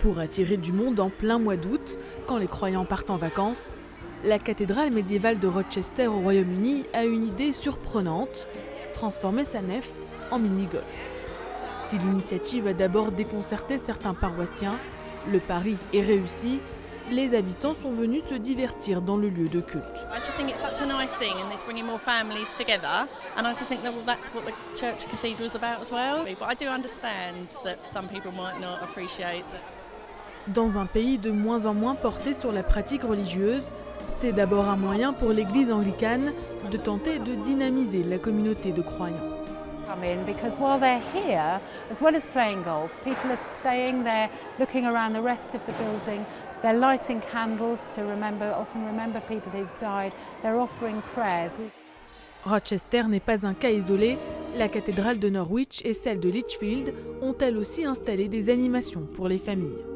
Pour attirer du monde en plein mois d'août, quand les croyants partent en vacances, la cathédrale médiévale de Rochester au Royaume-Uni a une idée surprenante, transformer sa nef en mini-golf. Si l'initiative a d'abord déconcerté certains paroissiens, le pari est réussi, les habitants sont venus se divertir dans le lieu de culte. Dans un pays de moins en moins porté sur la pratique religieuse, c'est d'abord un moyen pour l'église anglicane de tenter de dynamiser la communauté de croyants. Because while they're here, as well as playing golf, people are staying there, looking around the rest of the building. They're lighting candles to often remember people who've died. They're offering prayers. Rochester n'est pas un cas isolé. La cathédrale de Norwich et celle de Lichfield ont elles aussi installé des animations pour les familles.